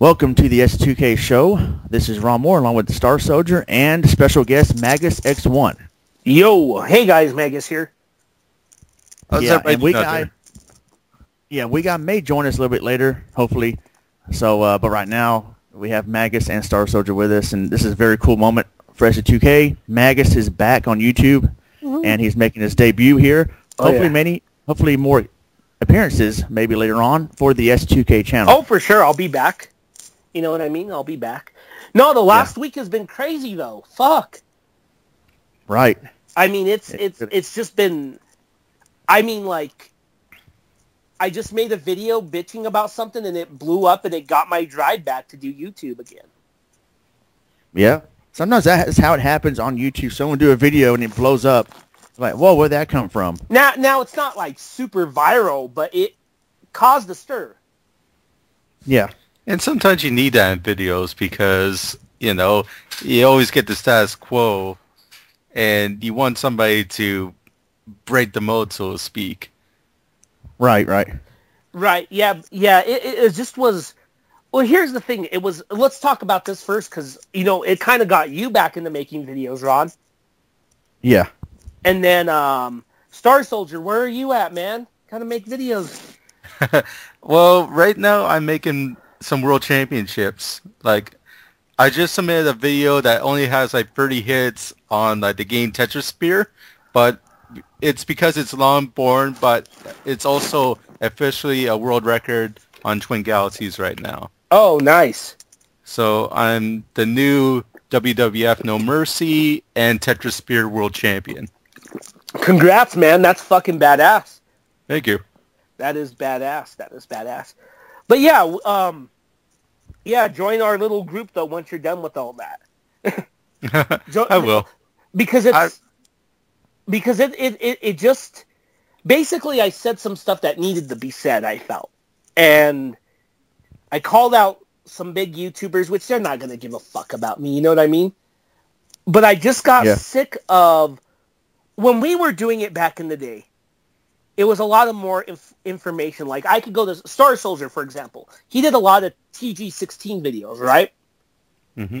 Welcome to the S2K show. This is Ron Moore along with Star Soldier and special guest Magus X1. Yo, hey guys, Magus here. We got May join us a little bit later, hopefully. So, but right now we have Magus and Star Soldier with us, and this is a very cool moment for S2K. Magus is back on YouTube, and he's making his debut here. Hopefully more appearances maybe later on for the S2K channel. Oh, for sure, I'll be back. You know what I mean? I'll be back. No, the last week has been crazy, though. Fuck. Right. I mean, it's just been... I mean, like, I just made a video bitching about something, and it blew up, and it got my drive back to do YouTube again. Yeah. Sometimes that's how it happens on YouTube. Someone do a video, and it blows up. It's like, whoa, where'd that come from? Now it's not, like, super viral, but it caused a stir. Yeah. And sometimes you need that in videos because, you know, you always get the status quo. And you want somebody to break the mold, so to speak. Right. Yeah. It just was. Well, here's the thing. It was. Let's talk about this first, because you know it kind of got you back into making videos, Ron. Yeah. And then Star Soldier, where are you at, man? Kind of make videos. Well, right now I'm making some world championships. Like, I just submitted a video that only has like 30 hits on like the game Tetrisphere, but it's because it's long born, but it's also officially a world record on Twin Galaxies right now. Oh, nice. So I'm the new WWF No Mercy and Tetrisphere world champion. Congrats, man. That's fucking badass. Thank you. That is badass. But yeah, join our little group, though, once you're done with all that. I will. Because it just... Basically, I said some stuff that needed to be said, I felt. And I called out some big YouTubers, which they're not going to give a fuck about me, you know what I mean? But I just got sick of... When we were doing it back in the day, it was a lot of more information. Like, I could go to Star Soldier, for example. He did a lot of TG-16 videos, right? Mm-hmm.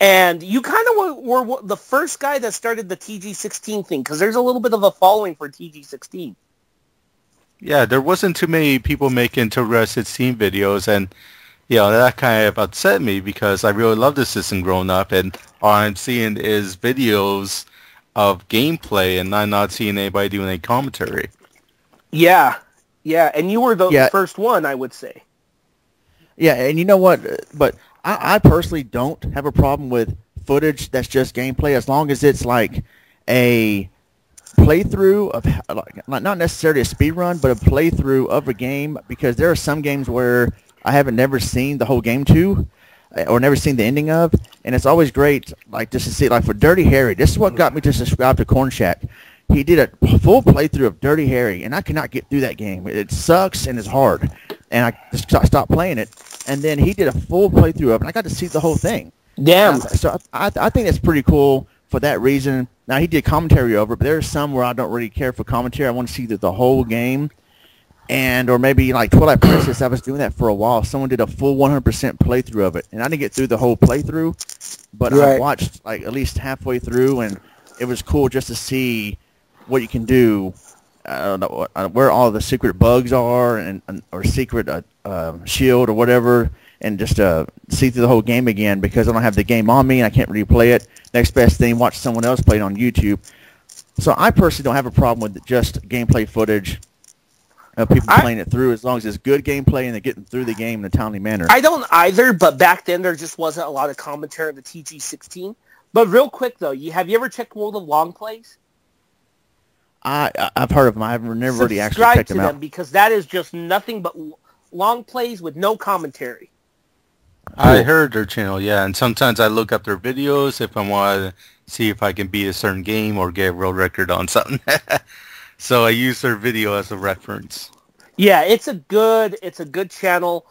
And you kind of were the first guy that started the TG-16 thing, because there's a little bit of a following for TG-16. Yeah, there wasn't too many people making TG 16 videos, and you know, that kind of upset me, because I really loved the system growing up, and all I'm seeing is videos of gameplay, and I'm not seeing anybody doing any commentary. Yeah, and you were the first one, I would say. Yeah, and you know what, but... I personally don't have a problem with footage that's just gameplay, as long as it's like a playthrough of, like, not necessarily a speed run, but a playthrough of a game, because there are some games where I haven't never seen the whole game to, or never seen the ending of, and it's always great, like, just to see, like, for Dirty Harry. This is what got me to subscribe to Corn Shack. He did a full playthrough of Dirty Harry, and I could not get through that game. It sucks and it's hard, and I just stopped playing it. And then he did a full playthrough of it, and I got to see the whole thing. Damn. So I think that's pretty cool for that reason. Now, he did commentary over it, but there's some where I don't really care for commentary. I want to see the whole game. And, or maybe like Twilight Princess, I was doing that for a while. Someone did a full 100% playthrough of it. And I didn't get through the whole playthrough, but I watched like at least halfway through, and it was cool just to see what you can do. I don't know where all the secret bugs are, and or secret shield or whatever, and just see through the whole game again, because I don't have the game on me and I can't really play it. Next best thing, watch someone else play it on YouTube. So I personally don't have a problem with just gameplay footage of people playing it through, as long as it's good gameplay and they're getting through the game in a timely manner. I don't either, but back then there just wasn't a lot of commentary on the TG-16. But real quick, though, have you ever checked World of Long Plays? I've heard of them. I've never really actually checked them out. Subscribe to them, because that is just nothing but long plays with no commentary. I heard their channel, yeah, and sometimes I look up their videos if I want to see if I can beat a certain game or get a world record on something. So I use their video as a reference. Yeah, it's a good channel.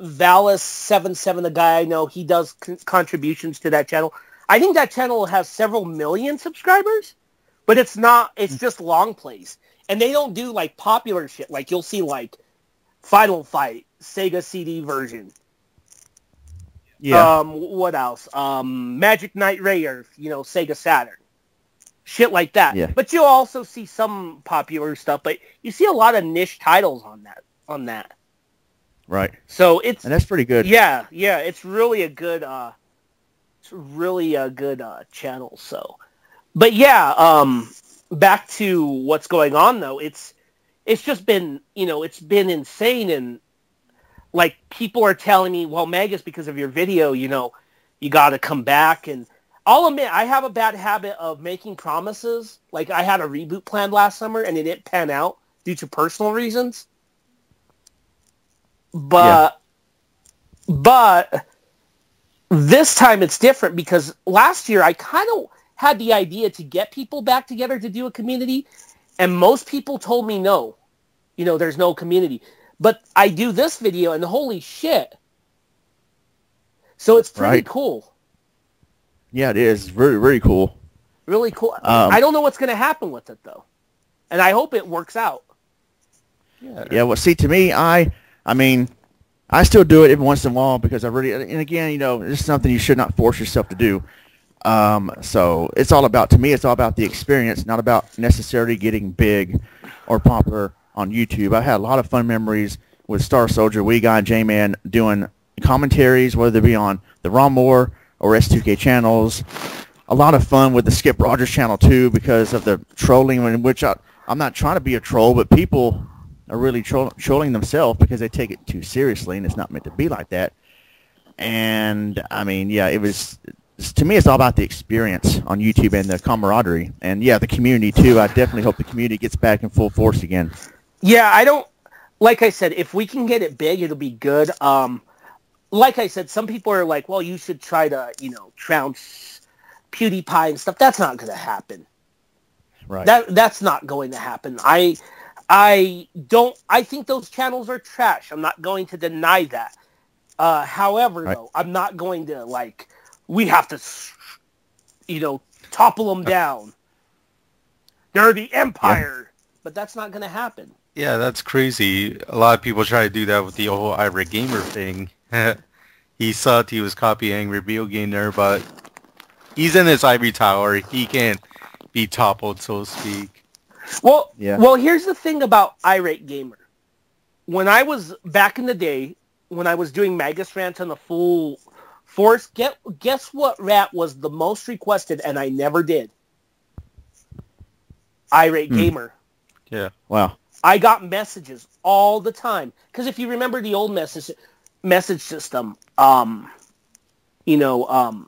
Valis77, the guy I know, he does contributions to that channel. I think that channel has several million subscribers. But it's just long plays. And they don't do, like, popular shit. Like, you'll see, like, Final Fight, Sega CD version. Yeah. What else? Magic Knight Rayer, you know, Sega Saturn. Shit like that. Yeah. But you'll also see some popular stuff, but you see a lot of niche titles on that. Right. So it's... And that's pretty good. Yeah, yeah. It's really a good... it's really a good channel, so... But yeah, back to what's going on, though. It's just been, you know, it's been insane, and, like, people are telling me, well, Magus, because of your video, you know, you gotta come back, and... I'll admit, I have a bad habit of making promises. Like, I had a reboot planned last summer, and it didn't pan out due to personal reasons. But, yeah. But this time it's different, because last year I kind of had the idea to get people back together to do a community, and most people told me no. You know, there's no community. But I do this video, and holy shit. So it's pretty cool. Yeah, it is. Very, very cool. Really cool. I don't know what's going to happen with it, though. And I hope it works out. Yeah, yeah, well, see, to me, I mean, I still do it every once in a while because I really, and again, you know, it's something you should not force yourself to do. So it's all about, to me, it's all about the experience, not about necessarily getting big or popular on YouTube. I had a lot of fun memories with Star Soldier, We Guy, J-Man doing commentaries, whether they be on the Raw More or S2K channels. A lot of fun with the Skip Rogers channel too because of the trolling, in which I'm not trying to be a troll, but people are really trolling themselves because they take it too seriously, and it's not meant to be like that. And I mean, yeah, it was, to me, it's all about the experience on YouTube and the camaraderie, and yeah, the community too. I definitely hope the community gets back in full force again. Yeah, I don't, like I said, if we can get it big, it'll be good. Like I said, some people are like, well, you should try to, you know, trounce PewDiePie and stuff. That's not going to happen. Right. That's not going to happen. I think those channels are trash. I'm not going to deny that. However, though, I'm not going to, like, we have to, you know, topple them down. They're the empire. Yeah. But that's not going to happen. Yeah, that's crazy. A lot of people try to do that with the whole Irate Gamer thing. He sucked. He was copying Angry Video Game Nerd, but he's in his ivory tower. He can't be toppled, so to speak. Well, yeah. Well, here's the thing about Irate Gamer. When I was back in the day, when I was doing Magus Rant on the full force, guess what rant was the most requested, and I never did? Irate Gamer. Yeah. Wow. I got messages all the time because if you remember the old message system, you know,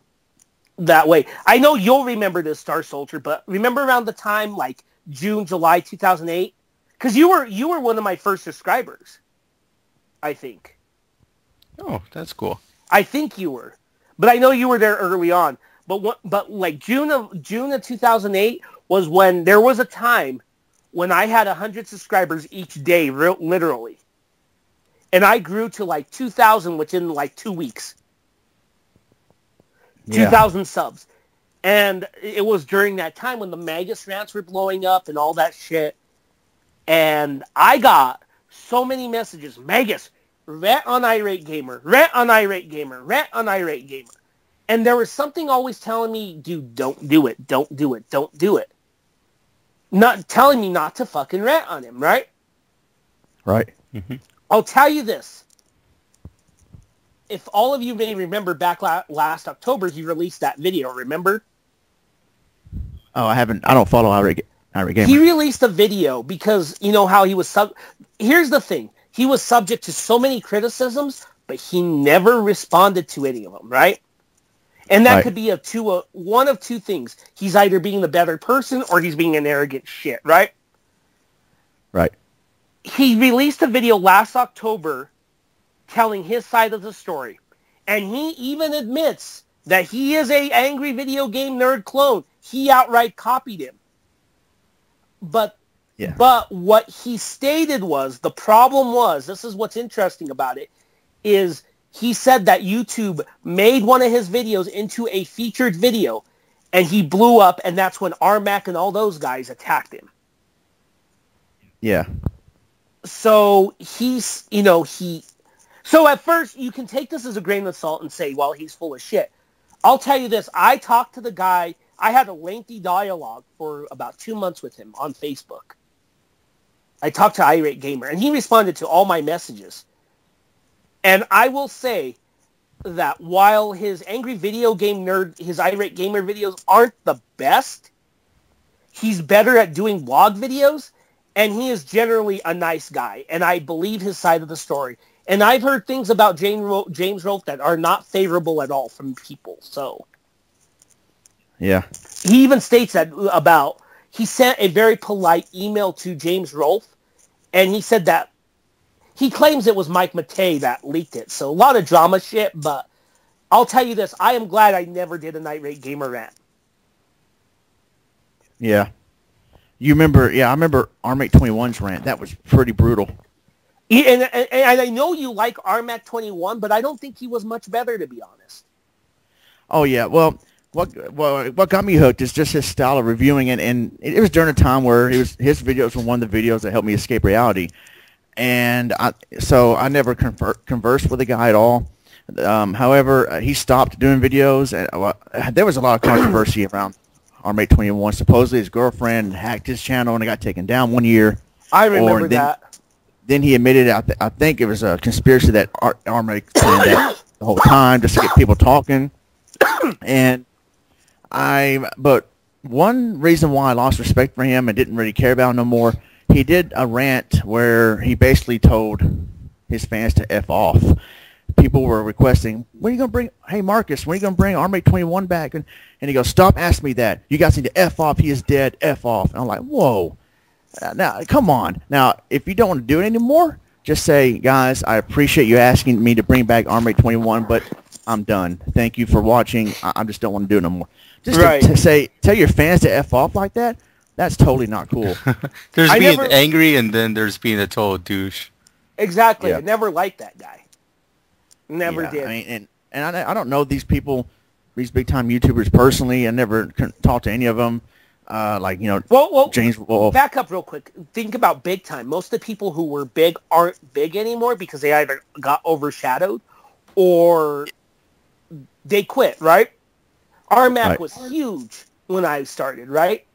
that way. I know you'll remember this, Star Soldier, but remember around the time like June, July 2008, because you were one of my first subscribers, I think. Oh, that's cool. I think you were, but I know you were there early on. But like June of 2008 was when there was a time when I had 100 subscribers each day, literally. And I grew to like 2,000 within like 2 weeks. Yeah. 2,000 subs. And it was during that time when the Magus rants were blowing up and all that shit. And I got so many messages. Magus, rant on Irate Gamer. Rant on Irate Gamer. Rant on Irate Gamer. And there was something always telling me, dude, don't do it. Don't do it. Don't do it. Not telling me not to fucking rant on him, right? Right. Mm-hmm. I'll tell you this. If all of you may remember back last October, you released that video, remember? Oh, I haven't. I don't follow Irate Gamer. He released a video because, you know, how he was... Here's the thing. He was subject to so many criticisms, but he never responded to any of them, right? And that could be one of two things. He's either being the better person or he's being an arrogant shit, right? Right. He released a video last October telling his side of the story. And he even admits that he is an Angry Video Game Nerd clone. He outright copied him. But what he stated was, the problem was, this is what's interesting about it, is... He said that YouTube made one of his videos into a featured video, and he blew up, and that's when RMAC and all those guys attacked him. Yeah. So he's, you know, he So at first, you can take this as a grain of salt and say, well, he's full of shit. I'll tell you this. I talked to the guy. I had a lengthy dialogue for about 2 months with him on Facebook. I talked to Irate Gamer, and he responded to all my messages. And I will say that while his Angry Video Game Nerd, his Irate Gamer videos aren't the best, he's better at doing vlog videos, and he is generally a nice guy, and I believe his side of the story. And I've heard things about James Rolfe that are not favorable at all from people, so... Yeah. He even states that about... He sent a very polite email to James Rolfe, and he said that... He claims it was Mike Mattei that leaked it, so a lot of drama shit, but... I'll tell you this, I am glad I never did a Irate Gamer rant. Yeah. You remember... Yeah, I remember RMAC21's rant. That was pretty brutal. And I know you like RMAC21, but I don't think he was much better, to be honest. Oh, yeah. Well, what got me hooked is just his style of reviewing it. And it was during a time where it was, his videos were one of the videos that helped me escape reality. And so I never conversed with the guy at all. However, he stopped doing videos. And there was a lot of controversy around RMAC21. Supposedly his girlfriend hacked his channel and it got taken down 1 year. I remember that. Then he admitted, I think it was a conspiracy that RMAC did that the whole time just to get people talking. But one reason why I lost respect for him and didn't really care about him no more, he did a rant where he basically told his fans to F off. People were requesting, when are you going to bring, hey Marcus, when are you going to bring RMAC21 back? And he goes, stop asking me that. You guys need to F off. He is dead. F off. And I'm like, whoa. Now, come on. Now, if you don't want to do it anymore, just say, guys, I appreciate you asking me to bring back RMAC21, but I'm done. Thank you for watching. I just don't want to do it no more. Just right. to say, tell your fans to F off like that, that's totally not cool. There's being angry, and then there's being a total douche. Exactly. Yeah. I never liked that guy. Never did. I mean, and I don't know these people, these big-time YouTubers personally. I never talked to any of them. Like, you know, James Wolfe. Back up real quick. Think about big time. Most of the people who were big aren't big anymore because they either got overshadowed or they quit, right? RMAC was huge when I started, right?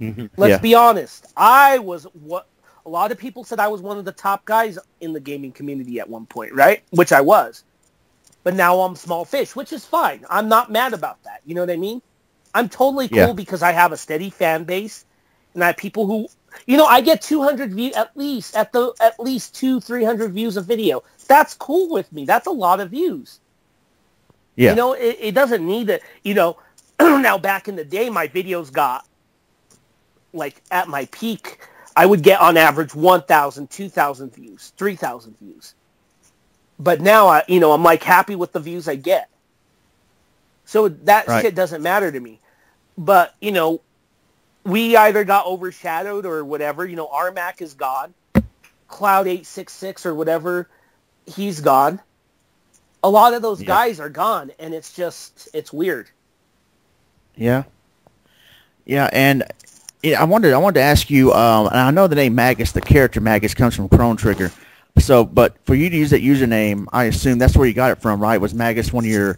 Mm-hmm. Let's be honest. I was what a lot of people said I was one of the top guys in the gaming community at one point, right? Which I was. But now I'm small fish, which is fine. I'm not mad about that. You know what I mean? I'm totally cool because I have a steady fan base, and I have people who, you know, I get 200 views at least 200-300 views a video. That's cool with me. That's a lot of views. Yeah, you know, it doesn't need it. You know, now back in the day, my videos got like at my peak, I would get on average 1,000, 2,000 views, 3,000 views. But now I, you know, I'm like happy with the views I get. So that shit doesn't matter to me. But, you know, we either got overshadowed or whatever. You know, RMAC is gone. Cloud866 or whatever, he's gone. A lot of those guys are gone, and it's just, it's weird. Yeah. Yeah, and I wanted to ask you, and I know the name Magus, the character Magus, comes from Chrono Trigger. So, but for you to use that username, I assume that's where you got it from, right? Was Magus one of your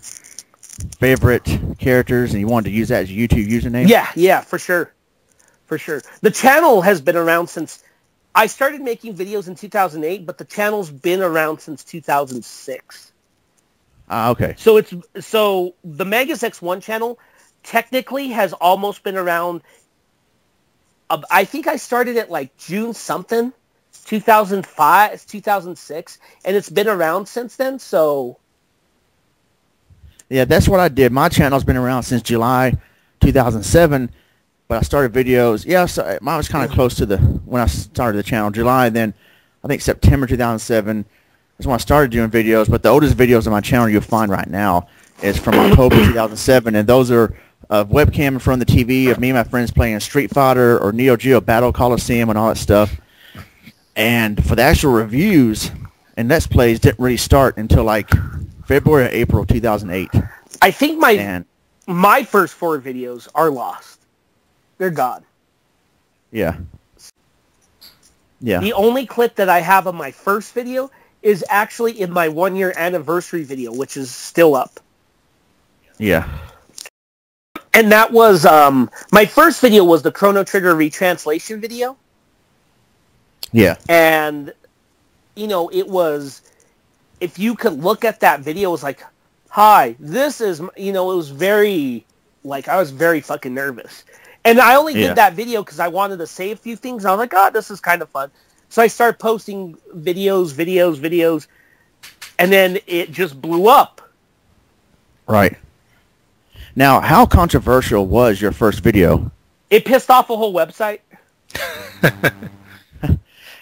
favorite characters and you wanted to use that as a YouTube username? Yeah, for sure. For sure. The channel has been around since... I started making videos in 2008, but the channel's been around since 2006. Okay. So so the Magus X1 channel technically has almost been around... I think I started it like June something, 2005, 2006, and it's been around since then, so... Yeah, that's what I did. My channel's been around since July 2007, but I started videos. Yeah, so mine was kind of close to when I started the channel, July. Then I think September 2007 is when I started doing videos. But the oldest videos on my channel you'll find right now is from October 2007, and those are webcam in front of the TV of me and my friends playing Street Fighter or Neo Geo Battle Coliseum and all that stuff. And for the actual reviews and Let's Plays didn't really start until like February or April 2008. I think my first four videos are lost. They're gone. Yeah. Yeah. The only clip that I have of my first video is actually in my one-year anniversary video, which is still up. Yeah. And that was, my first video was the Chrono Trigger retranslation video. Yeah. And, you know, it was, if you could look at that video, it was like, hi, this is, you know, it was very, like, I was very fucking nervous. And I only did that video because I wanted to say a few things. I was like, oh, this is kind of fun. So I started posting videos. And then it just blew up. Right. Now, how controversial was your first video? It pissed off a whole website.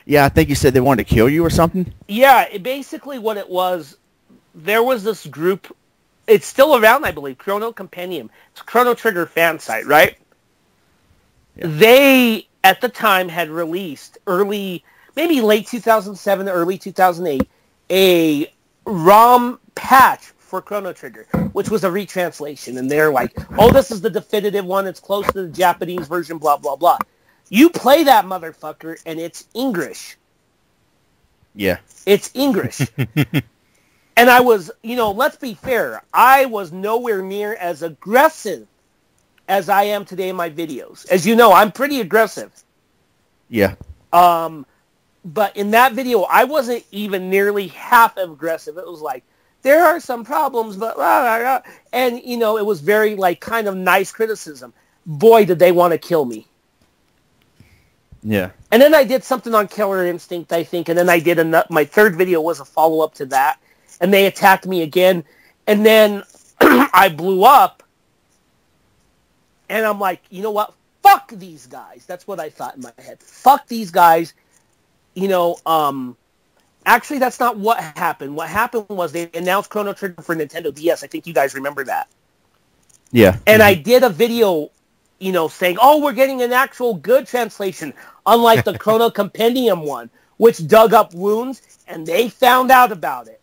Yeah, I think you said they wanted to kill you or something? Yeah, basically what it was, there was this group. It's still around, I believe, Chrono Compendium. It's a Chrono Trigger fan site, right? Yeah. They, at the time, had released early, maybe late 2007, early 2008, a ROM patch for Chrono Trigger, which was a retranslation, and they're like, oh, this is the definitive one, it's close to the Japanese version, blah, blah, blah. You play that motherfucker, and it's English. Yeah. It's English. And I was, you know, let's be fair, I was nowhere near as aggressive as I am today in my videos. As you know, I'm pretty aggressive. Yeah. But in that video, I wasn't even nearly half aggressive. It was like, there are some problems, but blah, blah, blah. And, you know, it was very, like, kind of nice criticism. Boy, did they want to kill me. Yeah. And then I did something on Killer Instinct, I think, and then I did my third video was a follow-up to that, and they attacked me again, and then I blew up, and I'm like, you know what? Fuck these guys. That's what I thought in my head. Fuck these guys. You know, actually, that's not what happened. What happened was they announced Chrono Trigger for Nintendo DS. I think you guys remember that. Yeah. And I did a video, you know, saying, oh, we're getting an actual good translation, unlike the Chrono Compendium one, which dug up wounds, and they found out about it.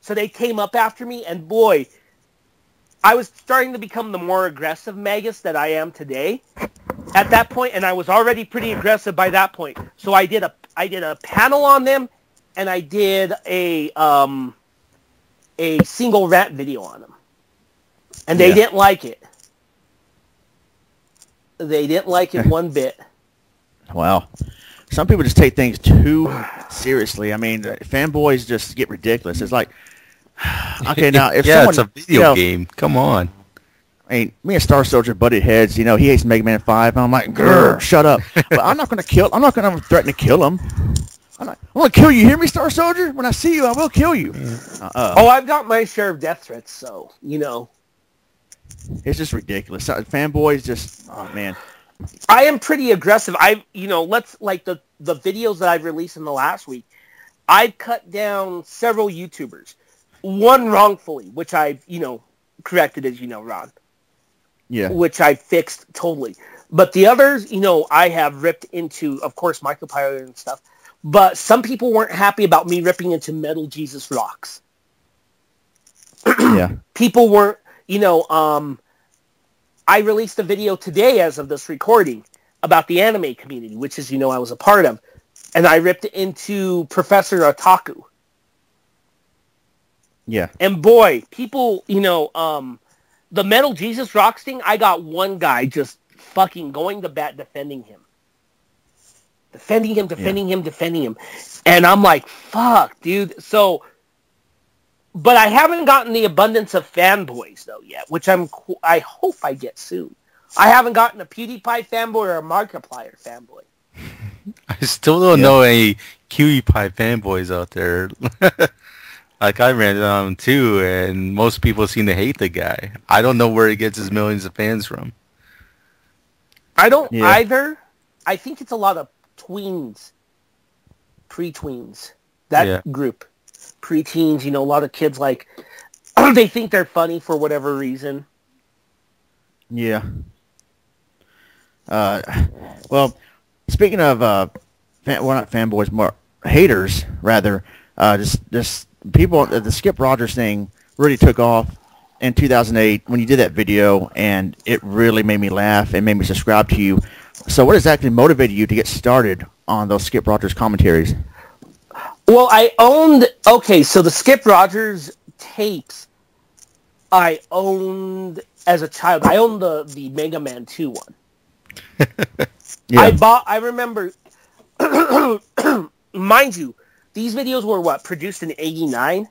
So they came up after me, and boy, I was starting to become the more aggressive Magus that I am today at that point, and I was already pretty aggressive by that point. So I did a panel on them, and I did a single rant video on them. And they didn't like it. They didn't like it one bit. Wow. Some people just take things too seriously. I mean, fanboys just get ridiculous. It's like, okay, now, if someone... it's a video game. Come on. I mean, me and Star Soldier butted heads. You know, he hates Mega Man 5. I'm like, grr, shut up. But I'm not going to kill... I'm not going to threaten to kill him. I'm going to kill you. Hear me, Star Soldier? When I see you, I will kill you. Oh, I've got my share of death threats, so, you know. It's just ridiculous. Fanboys just... Oh, man. I am pretty aggressive. You know, let's... Like, the videos that I've released in the last week, I've cut down several YouTubers. One wrongfully, which I, you know, corrected, as you know, Ron. Yeah. Which I fixed totally. But the others, you know, I have ripped into, of course, Markiplier and stuff. But some people weren't happy about me ripping into Metal Jesus Rocks. Yeah. People weren't, you know, I released a video today as of this recording about the anime community, which is, you know, I was a part of. And I ripped into Professor Otaku. Yeah. And boy, people, you know, the Metal Jesus Rocks thing, I got one guy just fucking going to bat defending him. Defending him. And I'm like, fuck, dude. So, but I haven't gotten the abundance of fanboys, though, yet, which I hope I get soon. I haven't gotten a PewDiePie fanboy or a Markiplier fanboy. I still don't know any QEpie fanboys out there. Like, I ran on him, too, and most people seem to hate the guy. I don't know where he gets his millions of fans from. I don't either. I think it's a lot of tweens, pre-tweens, that group. Pre-teens, you know, a lot of kids, like, they think they're funny for whatever reason. Yeah. Well, speaking of, not fanboys, more haters, rather, people, the Skip Rogers thing really took off in 2008 when you did that video, and it really made me laugh and made me subscribe to you. So what exactly motivated you to get started on those Skip Rogers commentaries? Well, I owned... Okay, so the Skip Rogers tapes I owned as a child. I owned the Mega Man 2 one. Yeah. I remember... Mind you, these videos were, what, produced in 89?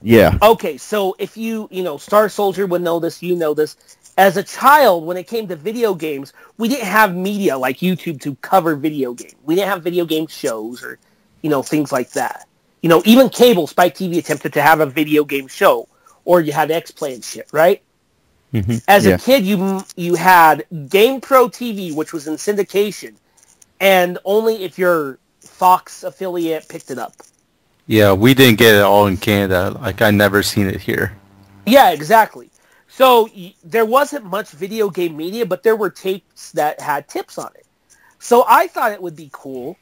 Yeah. Okay, so if you know, Star Soldier would know this, you know this. As a child, when it came to video games, we didn't have media like YouTube to cover video games. We didn't have video game shows or, you know, things like that. You know, even cable, Spike TV attempted to have a video game show, or you had X-Play and shit, right? Mm-hmm. As a kid, you had GamePro TV, which was in syndication, and only if your Fox affiliate picked it up. Yeah, we didn't get it all in Canada. Like, I never seen it here. Yeah, exactly. So, there wasn't much video game media, but there were tapes that had tips on it. So, I thought it would be cool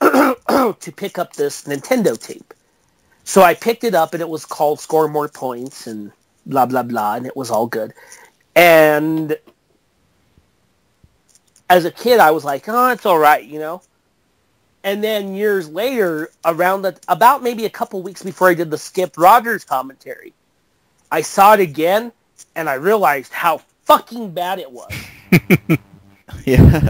to pick up this Nintendo tape. So, I picked it up, and it was called Score More Points, and blah, blah, blah, and it was all good. And as a kid, I was like, oh, it's all right, you know? And then years later, about maybe a couple weeks before I did the Skip Rogers commentary, I saw it again, and I realized how fucking bad it was. Yeah.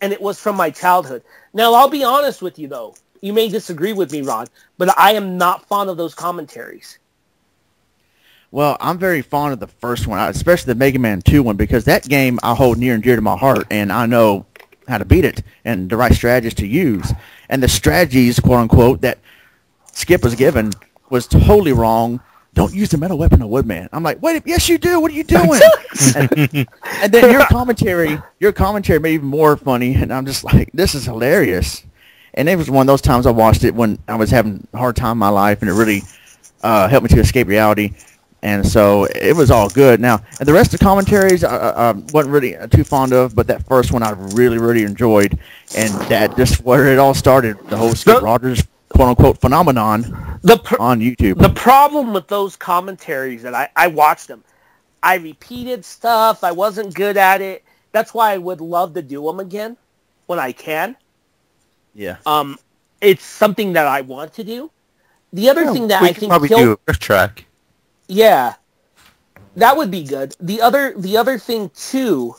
And it was from my childhood. Now, I'll be honest with you, though. You may disagree with me, Ron, but I am not fond of those commentaries. Well, I'm very fond of the first one, especially the Mega Man 2 one, because that game I hold near and dear to my heart, and I know how to beat it and the right strategies to use. And the strategies, quote-unquote, that Skip was given was totally wrong. Don't use the metal weapon of Woodman. I'm like, wait, yes you do. What are you doing? and then your commentary made it even more funny. And I'm just like, this is hilarious. And it was one of those times I watched it when I was having a hard time in my life, and it really helped me to escape reality. And so it was all good. Now, and the rest of the commentaries I wasn't really too fond of, but that first one I really, really enjoyed. And that just where it all started, the whole Skip Rogers quote-unquote phenomenon on YouTube. The problem with those commentaries that I watched them, I repeated stuff. I wasn't good at it. That's why I would love to do them again when I can. Yeah. It's something that I want to do. The other thing that I think probably do a riff track. Yeah, that would be good. The other thing too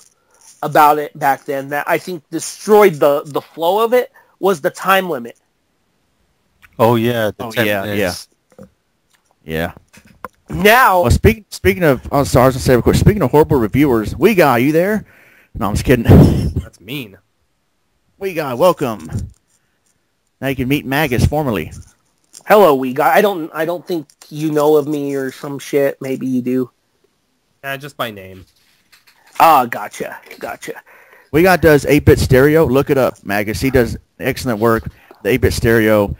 about it back then that I think destroyed the flow of it was the time limit. Oh yeah, yeah. Now, well, speaking of, oh, sorry, I was gonna say real quick. Speaking of horrible reviewers, We Guy, you there? No, I'm just kidding. That's mean. We Guy, welcome. Now you can meet Magus formally. Hello, We Guy. I don't think you know of me or some shit. Maybe you do. Yeah, just by name. Ah, gotcha. We Guy does 8-bit stereo. Look it up, Magus. He does excellent work. The 8-bit stereo.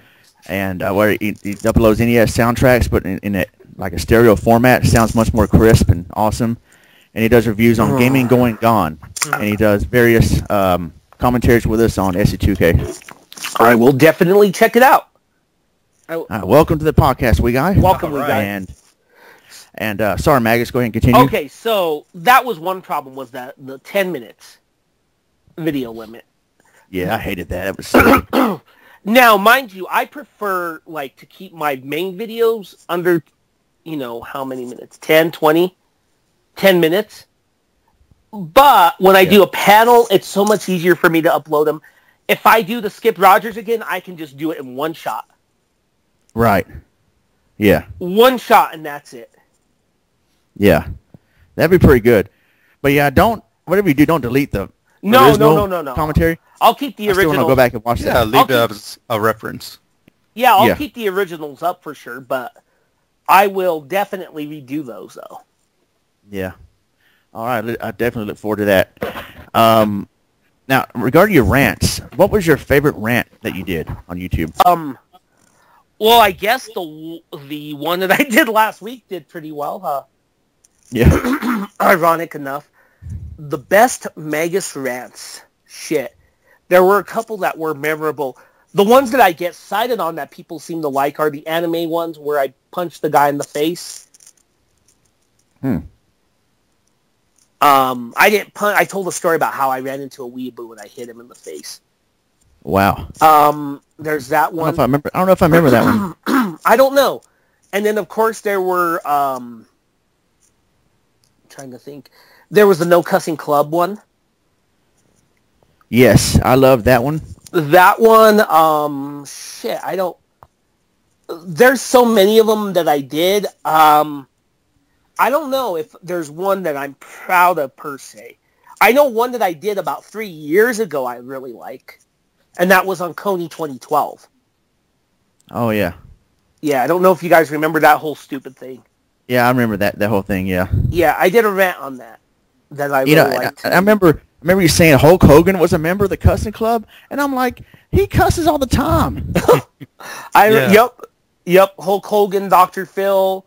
And where he uploads NES soundtracks, but in a stereo format, it sounds much more crisp and awesome. And he does reviews on gaming, going, gone, and he does various commentaries with us on SC2K. All right, we'll definitely check it out. Welcome to the podcast, We Guy. Welcome, We Guy. And sorry, Magus, go ahead and continue. Okay, so that was one problem, was that the 10 minutes video limit. Yeah, I hated that. It was silly. Now, mind you, I prefer, like, to keep my main videos under, you know, how many minutes? 10, 20, 10 minutes. But when I do a panel, it's so much easier for me to upload them. If I do the Skip Rogers again, I can just do it in one shot. Right. Yeah. One shot, and that's it. Yeah. That'd be pretty good. But, yeah, whatever you do, don't delete the original commentary. I'll keep the originals. I still want to go back and watch that. Leave it up as a reference. Yeah, I'll keep the originals up for sure, but I will definitely redo those, though. Yeah. All right, I definitely look forward to that. Now, regarding your rants, what was your favorite rant that you did on YouTube? Well, I guess the one that I did last week did pretty well, huh? Yeah. Ironic enough. The best Magus rants shit. There were a couple that were memorable. The ones that I get cited on that people seem to like are the anime ones where I punch the guy in the face. I told a story about how I ran into a weeaboo and I hit him in the face. Wow. There's that one. I don't know if I remember that one. I don't know. And then, of course, there were... I'm trying to think. There was the No Cussing Club one. Yes, I love that one. That one, shit, I don't... There's so many of them that I did. I don't know if there's one that I'm proud of, per se. I know one that I did about 3 years ago I really like, and that was on Kony 2012. Oh, yeah. Yeah, I don't know if you guys remember that whole stupid thing. Yeah, I remember that whole thing, yeah. Yeah, I did a rant on that I really liked. I remember you saying Hulk Hogan was a member of the Cussing Club, and I'm like, he cusses all the time. Yep, Hulk Hogan, Dr. Phil.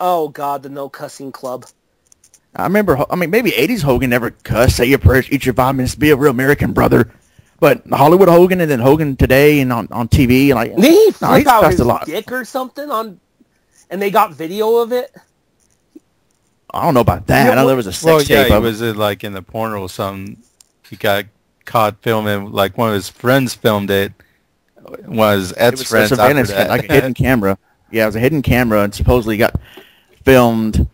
Oh, God, the No Cussing Club. I remember, maybe 80s Hogan never cussed, say your prayers, eat your vitamins, be a real American brother. But Hollywood Hogan and then Hogan today and on TV. Like, did he flip out his dick or something and they got video of it? I don't know about that. I know there was a sex tape. Well, yeah, it was in the porn or something. He got caught filming, like one of his friends filmed it. One of his ex-friends after that. Like a hidden camera. Yeah, it was a hidden camera and supposedly got filmed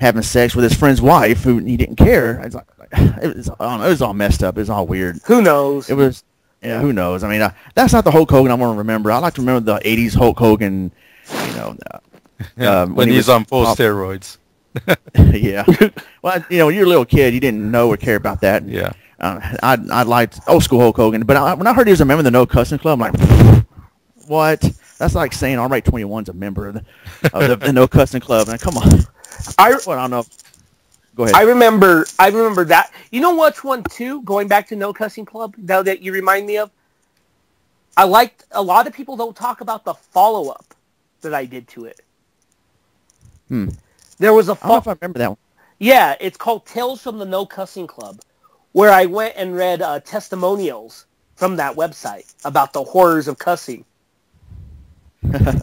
having sex with his friend's wife, who he didn't care. I was like, it was all messed up. It was all weird. Who knows? It was, yeah. Who knows? I mean, that's not the Hulk Hogan I want to remember. I like to remember the '80s Hulk Hogan. You know, when he was on full steroids. Yeah. Well, when you're a little kid, you didn't know or care about that. Yeah. I liked old school Hulk Hogan, but when I heard he was a member of the No Cussing Club, I'm like, what? That's like saying RMAC21's a member of the No Cussing Club. Now, come on. I don't know. Go ahead. I remember that. You know what's one too? Going back to No Cussing Club, now that you remind me of, I liked. A lot of people don't talk about the follow-up that I did to it. There was a follow-up. I remember that one. Yeah, it's called Tales from the No Cussing Club, where I went and read testimonials from that website about the horrors of cussing.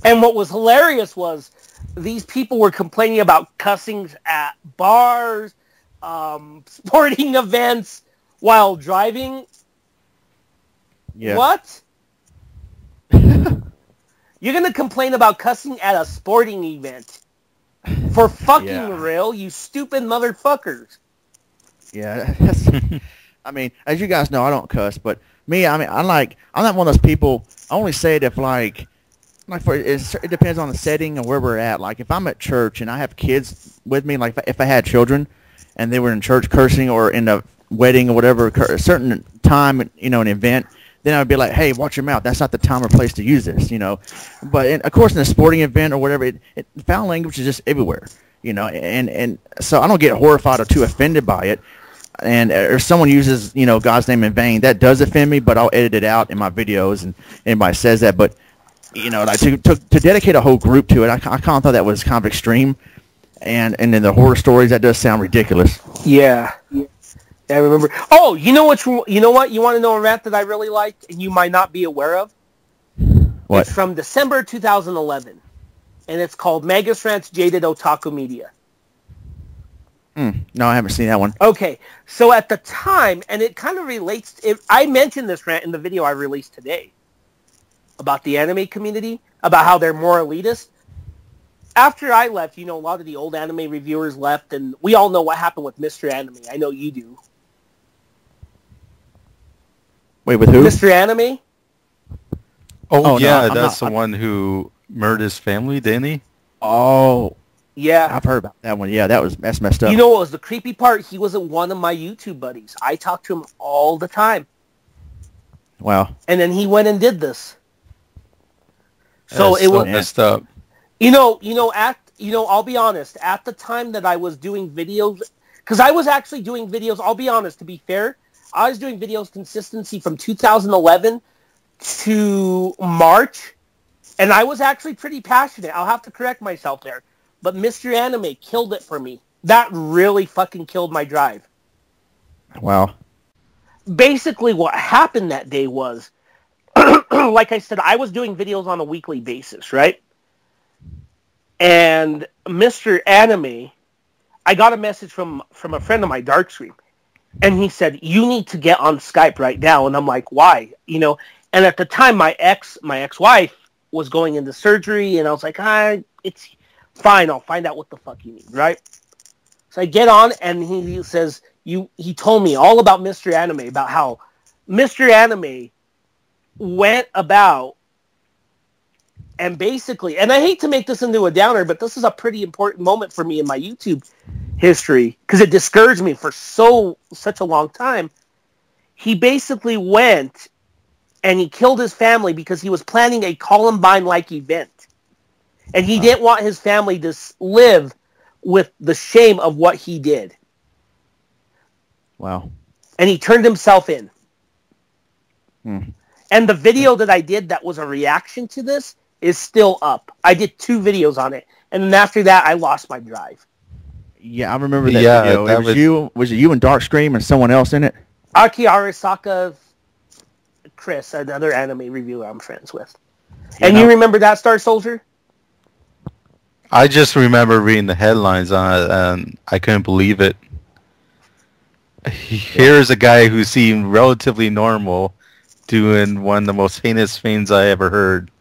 And what was hilarious was these people were complaining about cussings at bars, sporting events, while driving. Yeah. What? You're going to complain about cussing at a sporting event? For fucking real, you stupid motherfuckers. Yeah. As you guys know, I don't cuss, but me, I'm not one of those people, I only say it if it depends on the setting and where we're at. Like, if I'm at church and I have kids with me, like if I had children and they were in church cursing or in a wedding or whatever, a certain time, an event, then I would be like, hey, watch your mouth. That's not the time or place to use this, But, of course, in a sporting event or whatever, foul language is just everywhere, And so I don't get horrified or too offended by it. And if someone uses, God's name in vain, that does offend me, but I'll edit it out in my videos and anybody says that. But, to dedicate a whole group to it, I kind of thought that was kind of extreme. And then the horror stories, that does sound ridiculous. Yeah. I remember. Oh, you know what? You want to know a rant that I really liked and you might not be aware of? What? It's from December 2011, and it's called Magus Rant's Jaded Otaku Media. No, I haven't seen that one. Okay, so at the time, and it kind of relates. I mentioned this rant in the video I released today about the anime community, about how they're more elitist. After I left, a lot of the old anime reviewers left, and we all know what happened with Mr. Anime. I know you do. Wait, with who? Mr. Anime? Oh yeah, no, that's the one who murdered his family, didn't he? Oh, yeah. I've heard about that one. Yeah, that's messed up. You know what was the creepy part? He was one of my YouTube buddies. I talked to him all the time. Wow. And then he went and did this. So that's so messed up. I'll be honest, at the time that I was doing videos, because I was actually doing videos, I'll be honest, to be fair, I was doing videos consistency from 2011 to March, and I was actually pretty passionate. I'll have to correct myself there. But Mr. Anime killed it for me. That really fucking killed my drive. Wow. Basically, what happened that day was, like I said, I was doing videos on a weekly basis, right? And Mr. Anime, I got a message from a friend of my Darkstream. And he said, you need to get on Skype right now. And I'm like, why? You know, and at the time, my ex-wife was going into surgery. And I was like, it's fine. I'll find out what the fuck you need, right? So I get on, and he says, he told me all about Mr. Anime, about how Mr. Anime went about and basically, and I hate to make this into a downer, but this is a pretty important moment for me in my YouTube history because it discouraged me for such a long time. He basically went and he killed his family because he was planning a Columbine-like event. And he didn't want his family to live with the shame of what he did. Wow. And he turned himself in. Hmm. And the video that I did that was a reaction to this is still up. I did 2 videos on it. And then after that, I lost my drive. Yeah, I remember that video. That was it you and Dark Scream and someone else in it? Aki Arasaka, Chris, another anime reviewer I'm friends with. You remember that, Star Soldier? I just remember reading the headlines on it, and I couldn't believe it. Here's a guy who seemed relatively normal doing one of the most heinous things I ever heard.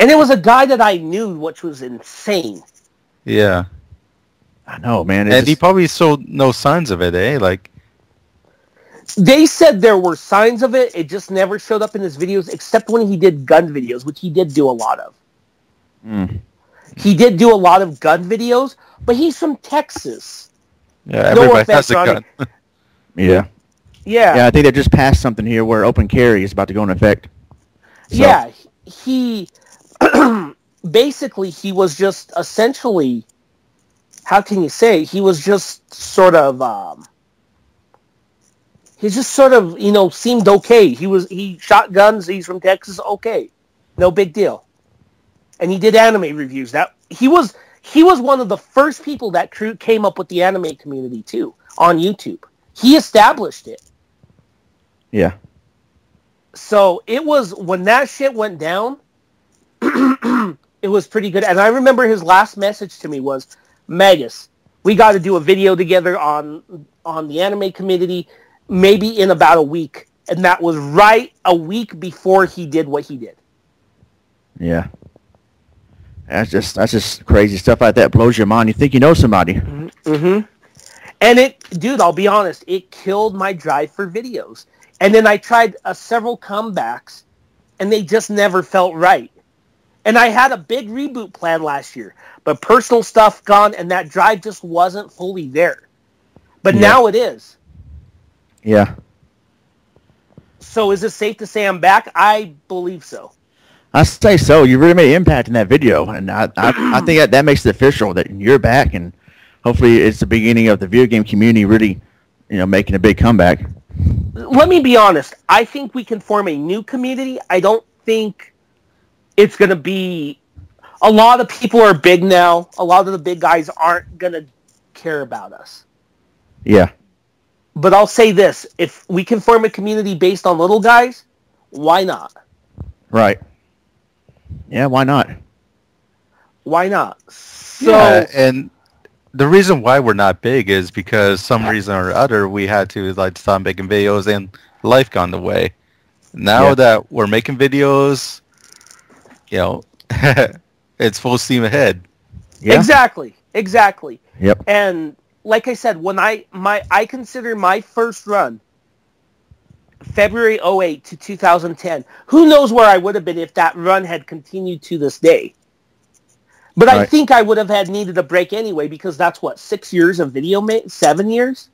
And it was a guy that I knew, which was insane. Yeah. I know, man. And he probably showed no signs of it, eh? Like, they said there were signs of it. It just never showed up in his videos, except when he did gun videos, which he did do a lot of. Mm. He did do a lot of gun videos, but he's from Texas. Yeah, everybody has a gun. Yeah. Yeah. Yeah, I think they just passed something here where open carry is about to go into effect. So. Yeah, he... basically, he was just essentially... How can you say? He was just sort of... he just sort of, you know, seemed okay. He shot guns. He's from Texas. Okay. No big deal. And he did anime reviews. That he was one of the first people that came up with the anime community too on YouTube. He established it. Yeah. So it was when that shit went down. It was pretty good. And I remember his last message to me was, "Magus, we got to do a video together on the anime community, maybe in about a week." And that was right a week before he did what he did. Yeah. That's just crazy stuff like that blows your mind. You think you know somebody. Mm-hmm. And dude, I'll be honest, it killed my drive for videos. And then I tried several comebacks, and they just never felt right. And I had a big reboot plan last year, but personal stuff gone, and that drive just wasn't fully there. But now it is. Yeah. So is it safe to say I'm back? I believe so. I say so. You really made an impact in that video, and I think that makes it official that you're back, and hopefully it's the beginning of the video game community really, you know, making a big comeback. Let me be honest. I think we can form a new community. I don't think it's going to be... A lot of people are big now. A lot of the big guys aren't going to care about us. Yeah. But I'll say this. If we can form a community based on little guys, why not? Right. Yeah, why not? Why not? So, yeah, and the reason why we're not big is because some reason or other we had to like stop making videos and life got in the way. Now that we're making videos, you know, it's full steam ahead. Yeah? Exactly. Yep. And like I said, when I consider my first run February 2008 to 2010. Who knows where I would have been if that run had continued to this day. But I think I would have needed a break anyway, because that's what, 6 years of video, 7 years?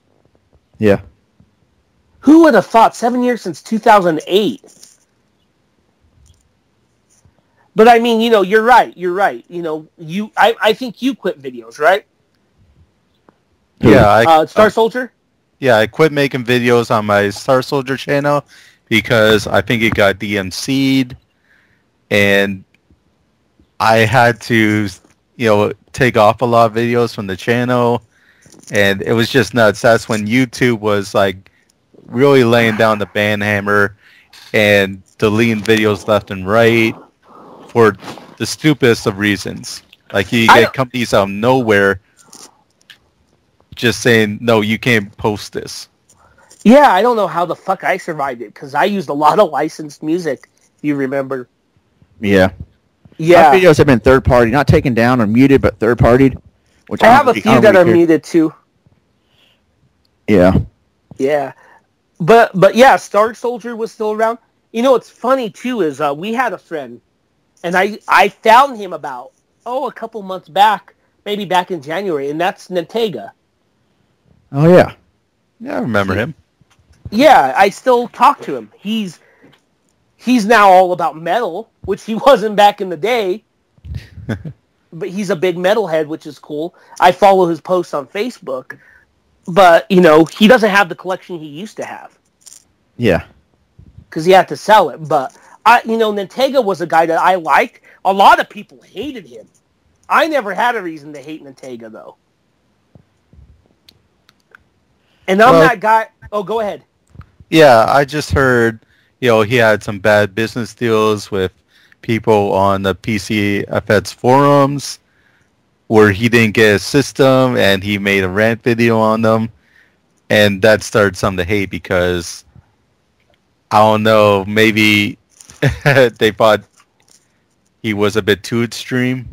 Yeah. Who would have thought 7 years since 2008? But I mean, you know, you're right. You know, I think you quit videos, right? Yeah. Star Soldier? Yeah, I quit making videos on my Star Soldier channel because I think it got DMC'd, and I had to, you know, take off a lot of videos from the channel, and it was just nuts. That's when YouTube was like really laying down the ban hammer and deleting videos left and right for the stupidest of reasons. Like you get companies out of nowhere just saying, no, you can't post this. Yeah, I don't know how the fuck I survived it, because I used a lot of licensed music, if you remember. Yeah. Yeah. My videos have been third-party, not taken down or muted, but third-partied. Which I have a few that are muted, too. Yeah. Yeah. But yeah, Star Soldier was still around. You know, what's funny, too, is we had a friend, and I found him about, a couple months back, maybe back in January, and that's Nantenga. Oh, yeah. Yeah, I remember him. Yeah, I still talk to him. He's now all about metal, which he wasn't back in the day. But he's a big metalhead, which is cool. I follow his posts on Facebook. But, you know, he doesn't have the collection he used to have. Yeah. Because he had to sell it. But, Nantenga was a guy that I liked. A lot of people hated him. I never had a reason to hate Nantenga, though. And I'm that guy... Oh, go ahead. Yeah, I just heard, he had some bad business deals with people on the PCFX forums where he didn't get a system, and he made a rant video on them. And that started some to hate because, I don't know, maybe they thought he was a bit too extreme.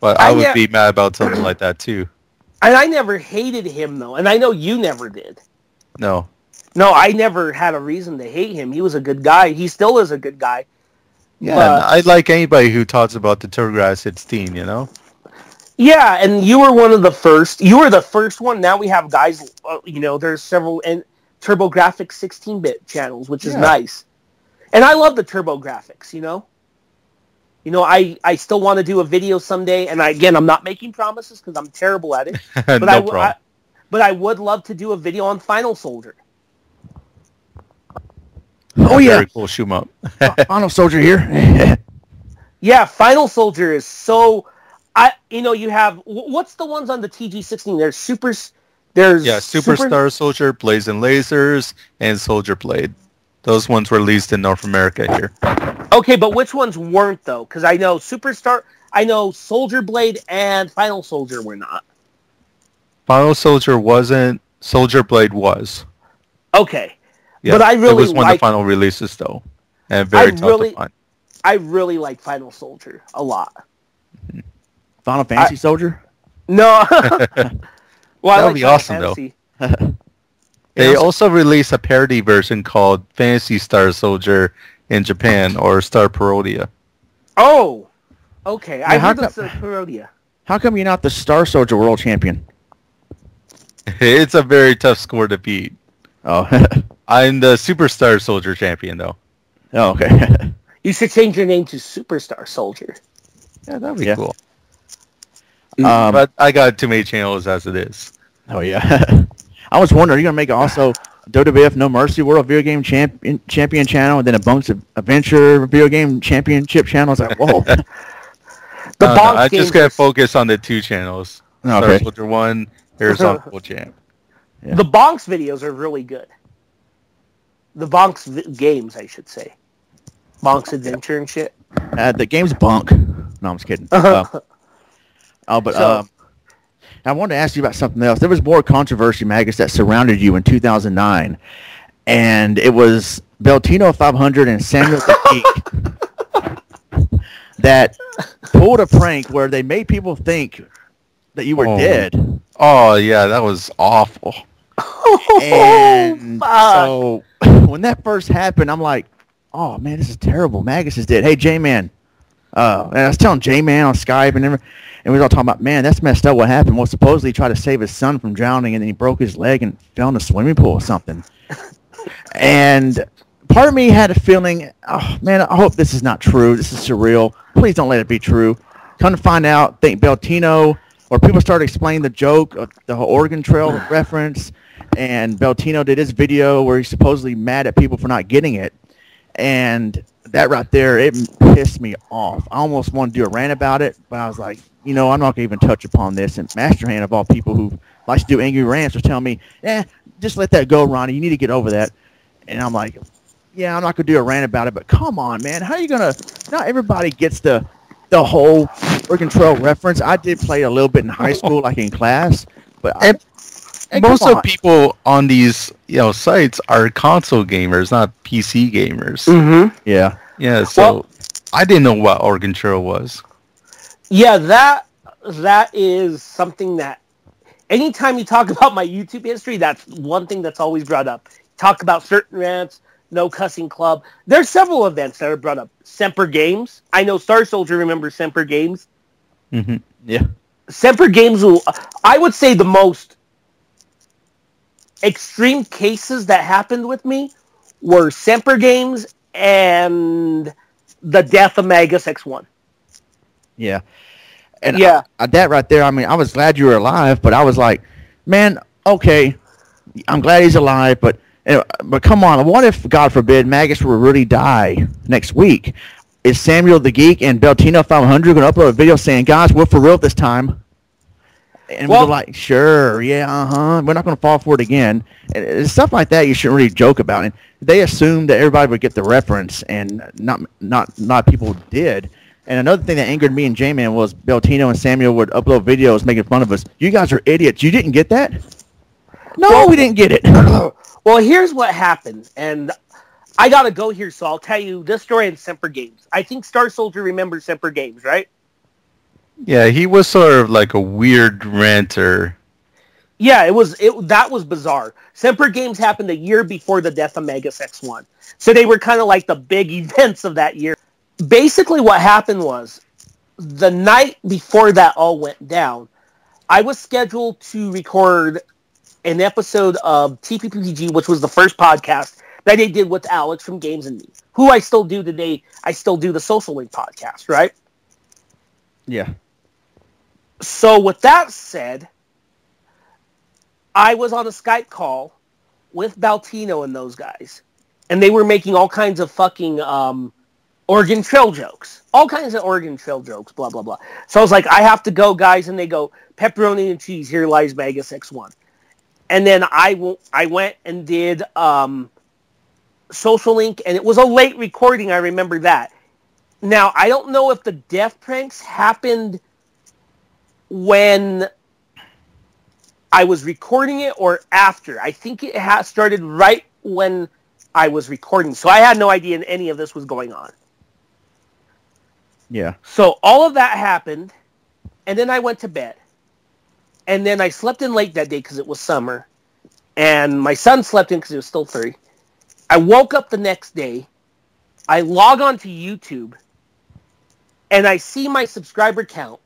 But I would be mad about something like that, too. And I never hated him, though. And I know you never did. No. No, I never had a reason to hate him. He was a good guy. He still is a good guy. Yeah, but... I like anybody who talks about the TurboGrafx-16, Yeah, and you were one of the first. You were the first one. Now we have guys, there's several TurboGrafx 16-bit channels, which is nice. And I love the TurboGrafx, I still want to do a video someday, and I'm not making promises because I'm terrible at it. But no problem. But I would love to do a video on Final Soldier. Oh, yeah. Very cool shoot 'em up. Final Soldier here. Yeah, Final Soldier is so... you have... What's the ones on the TG-16? There's Superstar Soldier, Blades and Lasers, and Soldier Blade. Those ones were released in North America here. Okay, but which ones weren't, though? Because I know Soldier Blade and Final Soldier were not. Final Soldier wasn't. Soldier Blade was. Okay. Yeah, but I really like... It was one of the final releases, though. And very tough to find. I really like Final Soldier a lot. Final Fantasy Soldier? No. That would be awesome, though. They also released a parody version called Fantasy Star Soldier in Japan, or Star Parodia. Oh, okay. Now, I heard that's a Parodia. How come you're not the Star Soldier World Champion? It's a very tough score to beat. Oh, I'm the Superstar Soldier Champion, though. Oh, okay. You should change your name to Superstar Soldier. Yeah, that'd be cool. But I got too many channels as it is. Oh, yeah. I was wondering, are you going to make also WWF No Mercy World Video Game Champion Channel, and then a Bonk's Adventure Video Game Championship Channel? It's like, whoa. I'm just going to focus on the two channels. Oh, okay. Star Soldier 1, Horizontal Champ. Yeah. The Bonk's videos are really good. The Bonk's games, I should say. Bonk's Adventure and shit. The game's Bonk. No, I'm just kidding. I wanted to ask you about something else. There was more controversy, Magus, that surrounded you in 2009, and it was Beltino500 and Samuel the Inc. that pulled a prank where they made people think that you were dead. Oh, yeah, that was awful. And so when that first happened, I'm like, oh, man, this is terrible. Magus is dead. Hey, J-Man. And I was telling J-Man on Skype and everything. And we were all talking about, man, that's messed up what happened. Well, supposedly he tried to save his son from drowning, and then he broke his leg and fell in a swimming pool or something. And part of me had a feeling, oh, man, I hope this is not true. This is surreal. Please don't let it be true. Come to find out, think Beltino, or people started explaining the joke, the Oregon Trail reference, and Beltino did his video where he's supposedly mad at people for not getting it. And that right there, it pissed me off. I almost wanted to do a rant about it, but I was like, I'm not going to even touch upon this. And Masterhand, of all people who likes to do angry rants, was telling me, just let that go, Ronnie. You need to get over that. And I'm like, yeah, I'm not going to do a rant about it, but come on, man. How are you going to – not everybody gets the whole Oregon Trail reference. I did play a little bit in high school, like in class. But Most of people on these, you know, sites are console gamers, not PC gamers. Mm-hmm. Yeah. Yeah, so well, I didn't know what Oregon Trail was. Yeah, that is something that anytime you talk about my YouTube history, that's one thing that's always brought up. Talk about certain rants, No Cussing Club. There's several events that are brought up. Semper Games. I know Star Soldier remembers Semper Games. Mm-hmm. Yeah. Semper Games will, I would say the most extreme cases that happened with me were Semper Games and the death of Magus X1. Yeah. And yeah. That right there, I mean, I was glad you were alive, but I was like, man, okay, I'm glad he's alive, but come on, what if, God forbid, Magus will really die next week? Is Samuel the Geek and Beltino500 going to upload a video saying, guys, we're for real this time? And well, we're like, sure, yeah, uh-huh, we're not going to fall for it again. And stuff like that you shouldn't really joke about. And they assumed that everybody would get the reference, and not people did. And another thing that angered me and J-Man was Beltino and Samuel would upload videos making fun of us. You guys are idiots. You didn't get that? No, well, we didn't get it. Well, here's what happened, and I got to go here, so I'll tell you this story in Semper Games. I think Star Soldier remembers Semper Games, right? Yeah, he was sort of like a weird ranter. Yeah, that was bizarre. Semper Games happened a year before the death of Magus X1. So they were kind of like the big events of that year. Basically what happened was, the night before that all went down, I was scheduled to record an episode of TPPG, which was the first podcast that they did with Alex from Games and Me, who I still do today. I still do the Social Link podcast, right? Yeah. So with that said, I was on a Skype call with Beltino and those guys, and they were making all kinds of fucking Oregon Trail jokes. All kinds of Oregon Trail jokes, blah, blah, blah. So I was like, I have to go, guys, and they go, pepperoni and cheese, here lies Magus X1. And then I went and did Social Link, and it was a late recording, I remember that. Now, I don't know if the death pranks happened when I was recording it or after. I think it started right when I was recording. So I had no idea any of this was going on. Yeah. So all of that happened, and then I went to bed. And then I slept in late that day because it was summer. And my son slept in because it was still 3. I woke up the next day. I log on to YouTube. And I see my subscriber count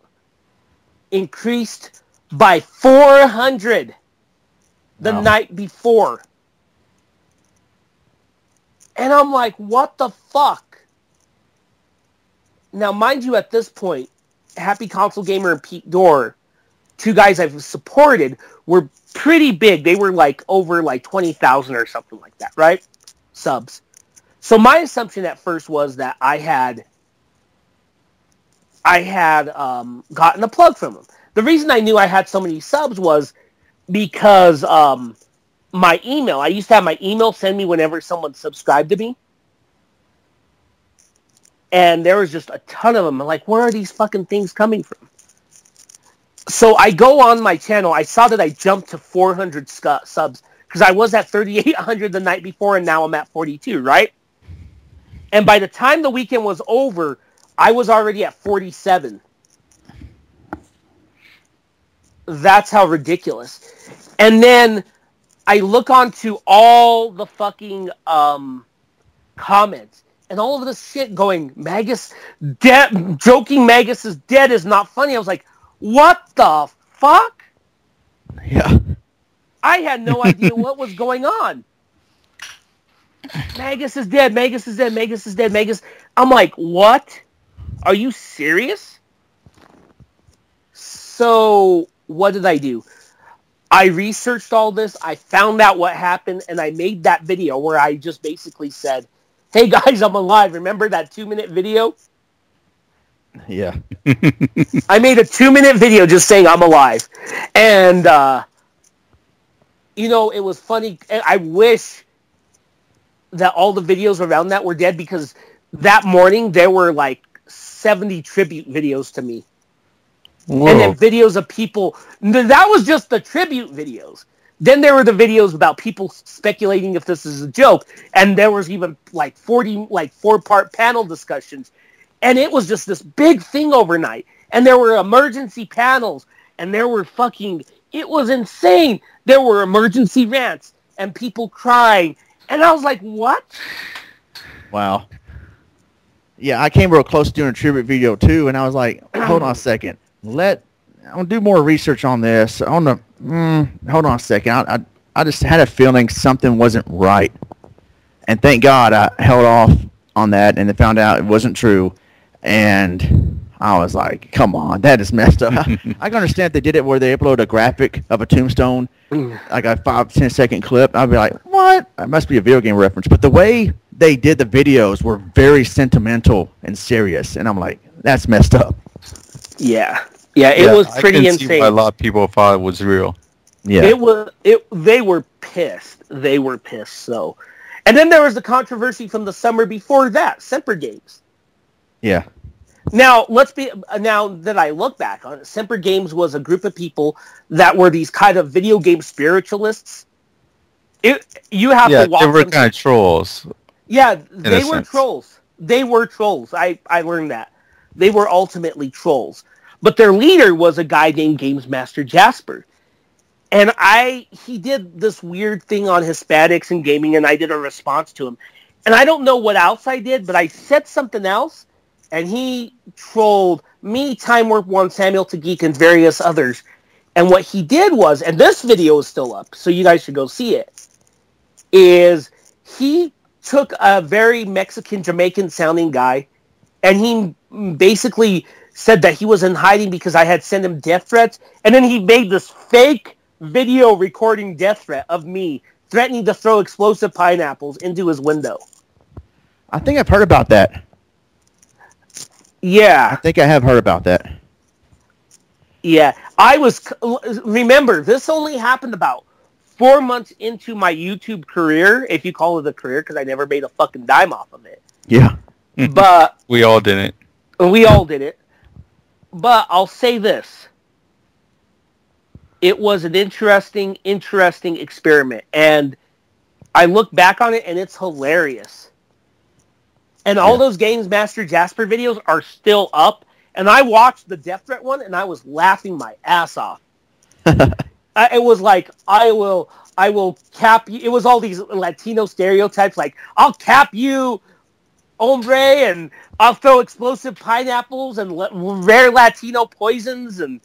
increased by 400 the night before. And I'm like, what the fuck? Now, mind you, at this point, Happy Console Gamer and Pete Dorr, two guys I've supported, were pretty big. They were like over like 20,000 or something like that, right? Subs. So my assumption at first was that I had gotten a plug from them. The reason I knew I had so many subs was because my email. I used to have my email send me whenever someone subscribed to me. And there was just a ton of them. I'm like, where are these fucking things coming from? So I go on my channel. I saw that I jumped to 400 subs because I was at 3,800 the night before, and now I'm at 42, right? And by the time the weekend was over, I was already at 47. That's how ridiculous. And then I look onto all the fucking comments and all of this shit going, Magus, joking Magus is dead is not funny. I was like, what the fuck? Yeah. I had no idea what was going on. Magus is dead, Magus is dead, Magus is dead, Magus. I'm like, what? Are you serious? So what did I do? I researched all this, I found out what happened, and I made that video where I just basically said, hey guys, I'm alive. Remember that 2-minute video? Yeah. I made a 2-minute video just saying I'm alive. And, you know, it was funny. I wish that all the videos around that were dead because that morning there were like 70 tribute videos to me. Whoa. And then videos of people. That was just the tribute videos. Then there were the videos about people speculating if this is a joke, and there was even like 4-part panel discussions, and it was just this big thing overnight. And there were emergency panels, and there were it was insane. There were emergency rants and people crying, and I was like, "What?" Wow. Yeah, I came real close to doing a tribute video too, and I was like, "Hold on a second. I'm gonna do more research on this. Hold on a second. I just had a feeling something wasn't right, and thank God I held off on that, and then found out it wasn't true, and I was like, come on, that is messed up. I can understand if they did it where they upload a graphic of a tombstone, like a 5-10 second clip. I'd be like, what? It must be a video game reference. But the way they did the videos were very sentimental and serious, and I'm like, that's messed up. Yeah. Yeah, it was pretty insane. I can see why a lot of people thought it was real. Yeah, they were pissed. They were pissed. So, and then there was the controversy from the summer before that, Semper Games. Yeah. Now that I look back on it, Semper Games was a group of people that were these kind of video game spiritualists. You have to watch. Yeah, they were kind of trolls. Yeah, they were trolls. They were trolls. I learned that they were ultimately trolls. But their leader was a guy named Games Master Jasper. And he did this weird thing on Hispanics and gaming, and I did a response to him. And I don't know what else I did, but I said something else, and he trolled me, Time Warp 1, Samuel the Geek, and various others. And what he did was, and this video is still up, so you guys should go see it, is he took a very Mexican-Jamaican-sounding guy, and he basically said that he was in hiding because I had sent him death threats, and then he made this fake video recording death threat of me threatening to throw explosive pineapples into his window. I think I've heard about that. Yeah. I think I have heard about that. Yeah. Remember, this only happened about 4 months into my YouTube career, if you call it a career, because I never made a fucking dime off of it. Yeah. But we all did it. We all did it. But I'll say this. It was an interesting, interesting experiment. And I look back on it, and it's hilarious. And all those Games Master Jasper videos are still up. And I watched the Death Threat one, and I was laughing my ass off. It was like, I will cap you. It was all these Latino stereotypes, like, I'll cap you, hombre, and I'll throw explosive pineapples and rare Latino poisons, and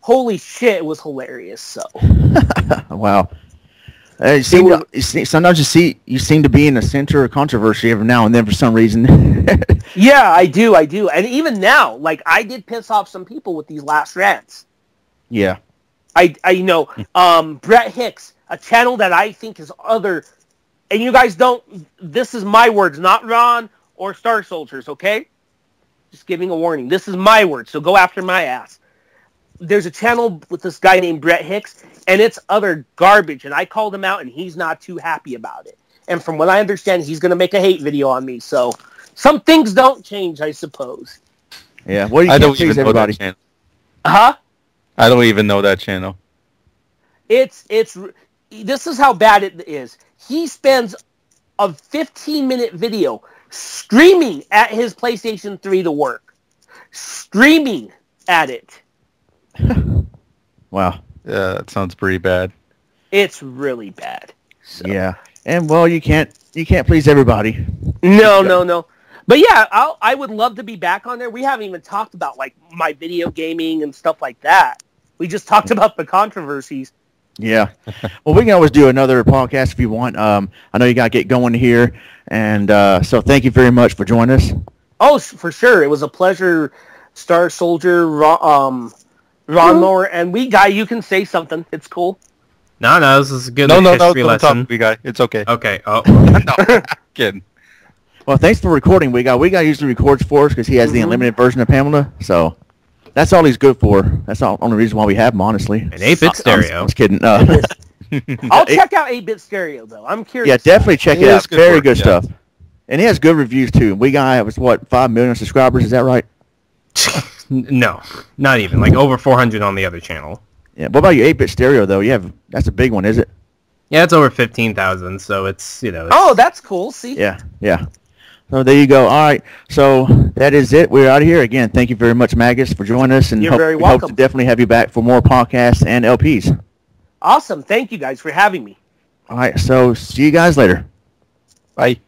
holy shit, it was hilarious. So, wow. Sometimes you seem to be in the center of controversy every now and then for some reason. Yeah, I do, and even now, like, I did piss off some people with these last rants. Yeah, I Brett Hicks, a channel that I think is other, and you guys don't. This is my words, not Ron or Star Soldiers, okay? Just giving a warning. This is my word, so go after my ass. There's a channel with this guy named Brett Hicks, and it's other garbage, and I called him out, and he's not too happy about it. And from what I understand, he's going to make a hate video on me, so some things don't change, I suppose. Yeah, what do you think, everybody? Huh? I don't even know that channel. This is how bad it is. He spends a 15-minute video screaming at his PlayStation 3 to work. Screaming at it. Wow. Yeah, that sounds pretty bad. It's really bad. So. Yeah. And, well, you can't please everybody. No. But, yeah, I would love to be back on there. We haven't even talked about, like, my video gaming and stuff like that. We just talked about the controversies. Yeah. Well, we can always do another podcast if you want. I know you got to get going here. And so thank you very much for joining us. Oh, for sure. It was a pleasure, Star Soldier, Ron Moore. And you can say something. It's cool. No, this is a good history lesson. It's okay. Okay. Oh. No, kidding. Well, thanks for recording, We got usually records for us because he has the unlimited version of Pamela. So that's all he's good for. That's the only reason why we have him, honestly. An 8-bit stereo. I was kidding. I'll check out 8-bit stereo, though. I'm curious. Yeah, definitely check it out. Very good stuff. And he has good reviews, too. We got, 5 million subscribers? Is that right? No, not even. Like, over 400 on the other channel. Yeah. What about your 8-bit stereo though? You have that's a big one, is it? Yeah, it's over 15,000, so it's It's... Oh, that's cool. See. Yeah. Yeah. So there you go. All right. So that is it. We're out of here again. Thank you very much, Magus, for joining us, and hope to definitely have you back for more podcasts and LPs. Awesome. Thank you guys for having me. All right. So see you guys later. Bye.